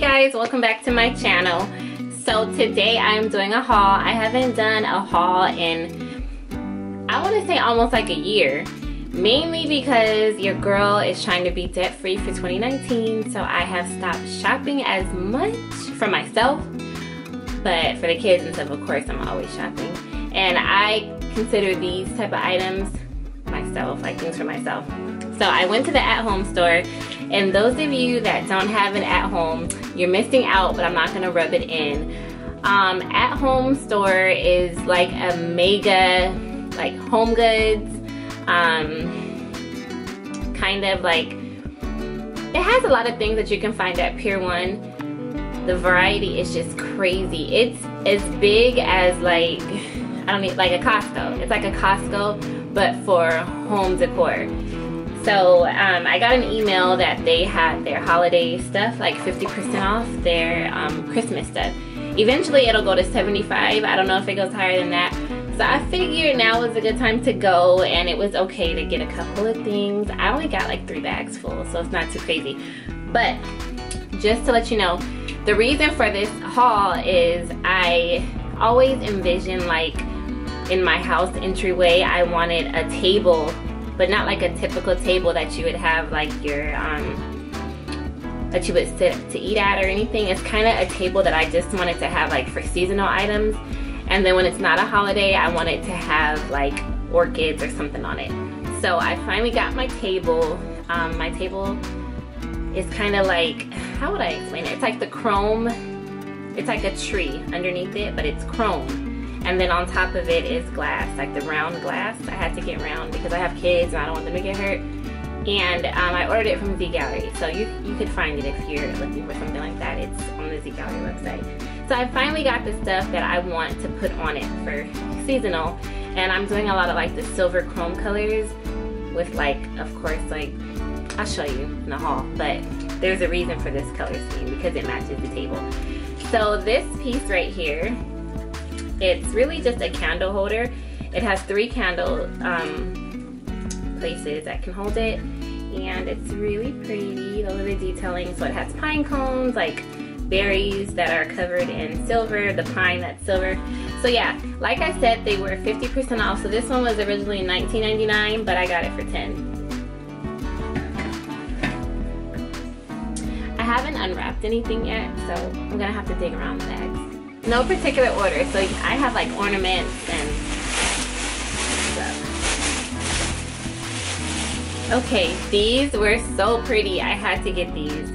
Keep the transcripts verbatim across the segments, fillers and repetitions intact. Hey guys, welcome back to my channel. So today I'm doing a haul. I haven't done a haul in, I want to say almost like a year, mainly because your girl is trying to be debt free for twenty nineteen, so I have stopped shopping as much for myself, but for the kids and stuff, of course, I'm always shopping. And I consider these type of items myself, like things for myself. So I went to the At Home store, and those of you that don't have an At Home, you're missing out, but I'm not gonna rub it in. Um, At Home store is like a mega, like home goods, um, kind of like, it has a lot of things that you can find at Pier One. The variety is just crazy. It's as big as like, I don't mean like a Costco. It's like a Costco, but for home decor. So um, I got an email that they had their holiday stuff, like fifty percent off their um, Christmas stuff. Eventually it'll go to seventy-five. I don't know if it goes higher than that. So I figured now was a good time to go, and it was okay to get a couple of things. I only got like three bags full, so it's not too crazy. But just to let you know, the reason for this haul is I always envision, like in my house entryway, I wanted a table, but not like a typical table that you would have like your, um, that you would sit to eat at or anything. It's kind of a table that I just wanted to have like for seasonal items. And then when it's not a holiday, I want it to have like orchids or something on it. So I finally got my table. Um, my table is kind of like, how would I explain it? It's like the chrome, it's like a tree underneath it, but it's chrome. And then on top of it is glass, like the round glass. I had to get round because I have kids and I don't want them to get hurt. And um, I ordered it from Z Gallery, so you, you could find it if you're looking for something like that. It's on the Z Gallery website. So I finally got the stuff that I want to put on it for seasonal. And I'm doing a lot of like the silver chrome colors with like, of course, like, I'll show you in the haul, but there's a reason for this color scheme because it matches the table. So this piece right here, it's really just a candle holder. It has three candle um, places that can hold it, and it's really pretty. Those are the detailing. So it has pine cones, like berries that are covered in silver, the pine that's silver. So yeah, like I said, they were fifty percent off. So this one was originally nineteen ninety-nine, but I got it for ten dollars. I haven't unwrapped anything yet, so I'm gonna have to dig around the bags. No particular order, so I have like ornaments and stuff. Okay, these were so pretty. I had to get these.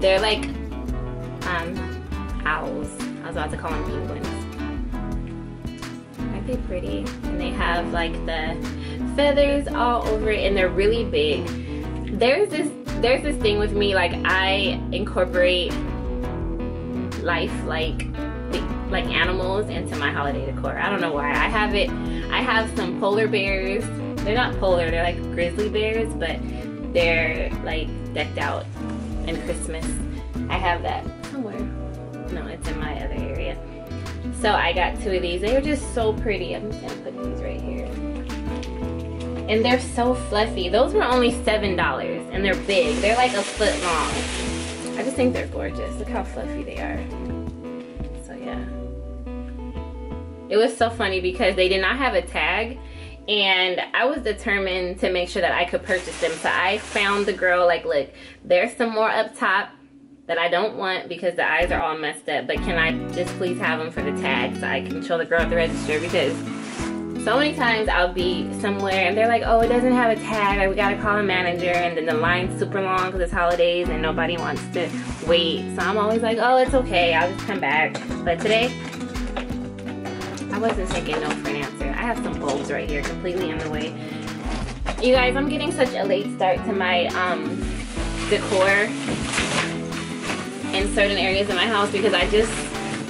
They're like um, owls. I was about to call them penguins. Aren't they pretty? And they have like the feathers all over it, and they're really big. There's this, there's this thing with me, like I incorporate life like like animals into my holiday decor. I don't know why. I have it. I have some polar bears. They're not polar, they're like grizzly bears, but they're like decked out in Christmas. I have that somewhere. No, it's in my other area. So I got two of these. They were just so pretty. I'm just gonna put these right here. And they're so fluffy. Those were only seven dollars, and they're big. They're like a foot long. I just think they're gorgeous. Look how fluffy they are. So yeah. It was so funny because they did not have a tag, and I was determined to make sure that I could purchase them. So I found the girl, like, look, there's some more up top that I don't want because the eyes are all messed up, but can I just please have them for the tag so I can show the girl at the register? Because so many times I'll be somewhere and they're like, oh, it doesn't have a tag, like we gotta call a manager, and then the line's super long because it's holidays and nobody wants to wait. So I'm always like, oh, it's okay, I'll just come back. But today, I wasn't taking no for an answer. I have some bulbs right here completely in the way. You guys, I'm getting such a late start to my um, decor in certain areas of my house because I just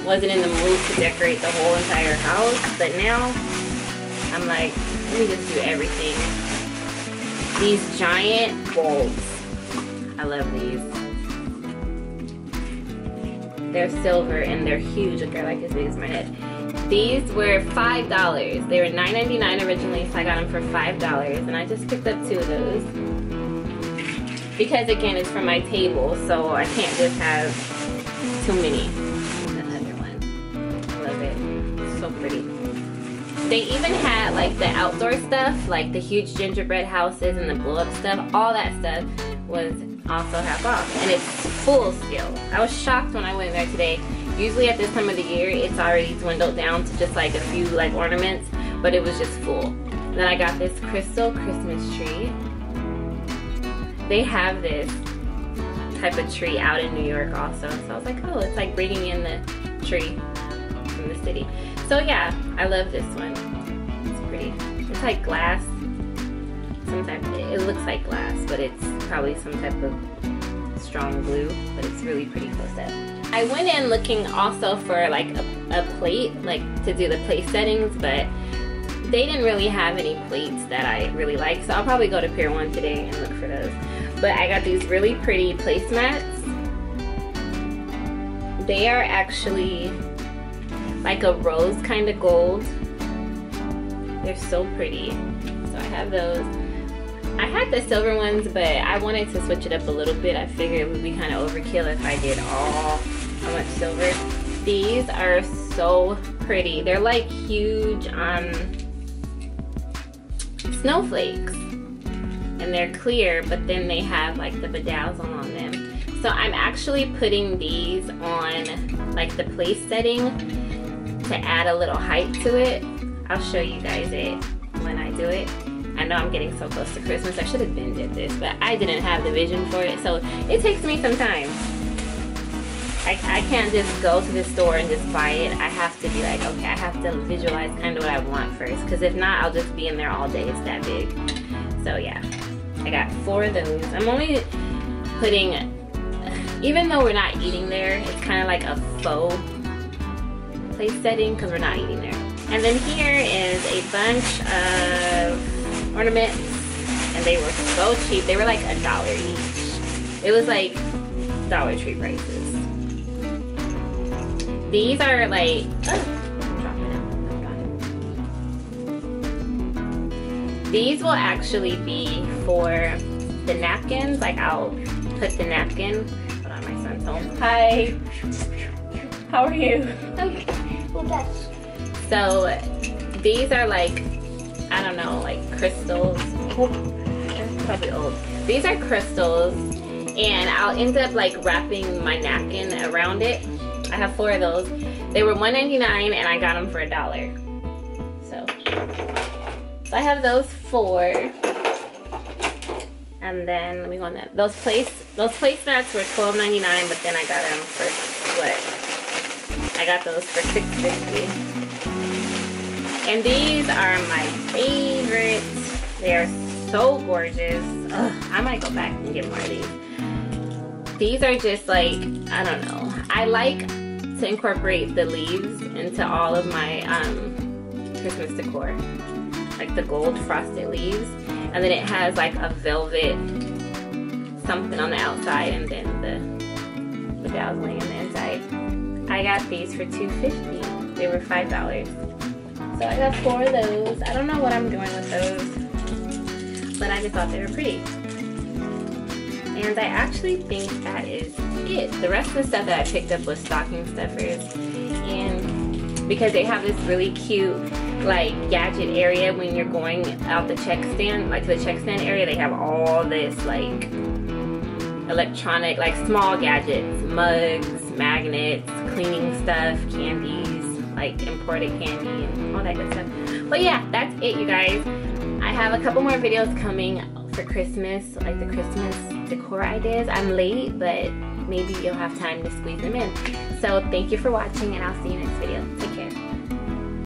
wasn't in the mood to decorate the whole entire house, but now I'm like, let me just do everything. These giant bulbs. I love these. They're silver and they're huge. They're like as big as my head. These were five dollars. They were nine ninety-nine originally, so I got them for five dollars. And I just picked up two of those. because again, it's for my table, so I can't just have too many. Another one. I love it. It's so pretty. They even had like the outdoor stuff, like the huge gingerbread houses and the blow-up stuff. All that stuff was also half off, and it's full still. I was shocked when I went there today. Usually at this time of the year, it's already dwindled down to just like a few like ornaments, but it was just full. And then I got this crystal Christmas tree. They have this type of tree out in New York also. So I was like, oh, it's like bringing in the tree from the city. So yeah, I love this one. It's pretty. It's like glass. Sometimes it looks like glass, but it's probably some type of strong glue, but it's really pretty close up. I went in looking also for like a, a plate, like to do the plate settings, but they didn't really have any plates that I really like, so I'll probably go to Pier One today and look for those. But I got these really pretty placemats. They are actually like a rose kind of gold. They're so pretty. So I have those. I had the silver ones, but I wanted to switch it up a little bit. I figured it would be kind of overkill if I did all how much silver. These are so pretty. They're like huge um, snowflakes, and they're clear, but then they have like the bedazzle on them. So I'm actually putting these on like the place setting to add a little height to it. I'll show you guys it when I do it. I know I'm getting so close to Christmas. I should have been did this, but I didn't have the vision for it, so it takes me some time. I, I can't just go to the store and just buy it. I have to be like, okay, I have to visualize kind of what I want first, because if not, I'll just be in there all day. It's that big. So yeah, I got four of those. I'm only putting, even though we're not eating there, it's kind of like a faux place setting because we're not eating there. And then here is a bunch of ornaments, and they were so cheap. They were like a dollar each. It was like Dollar Tree prices. These are like, oh, drop it out. Oh, these will actually be for the napkins. Like, I'll put the napkin. Hold on, my son's home. Hi. How are you? Okay. So these are like, I don't know, like crystals. That's probably old. These are crystals, and I'll end up like wrapping my napkin around it. I have four of those. They were one ninety-nine, and I got them for a dollar. So, so I have those four, and then let me go on that. Those place those placemats were twelve ninety-nine, but then I got them for what? I got those for six fifty. And these are my favorites. They are so gorgeous. Ugh, I might go back and get more of these. These are just like, I don't know. I like to incorporate the leaves into all of my um, Christmas decor. Like the gold frosted leaves. And then it has like a velvet something on the outside, and then the bedazzling on the inside. I got these for two fifty. They were five dollars. So I got four of those. I don't know what I'm doing with those, but I just thought they were pretty. And I actually think that is it. The rest of the stuff that I picked up was stocking stuffers, and because they have this really cute like gadget area when you're going out the check stand, like to the check stand area, they have all this like electronic, like small gadgets, mugs, magnets, cleaning stuff, candies, like imported candy and all that good stuff. But yeah, that's it, you guys. I have a couple more videos coming for Christmas, like the Christmas decor ideas. I'm late, but maybe you'll have time to squeeze them in. So thank you for watching, and I'll see you next video. Take care.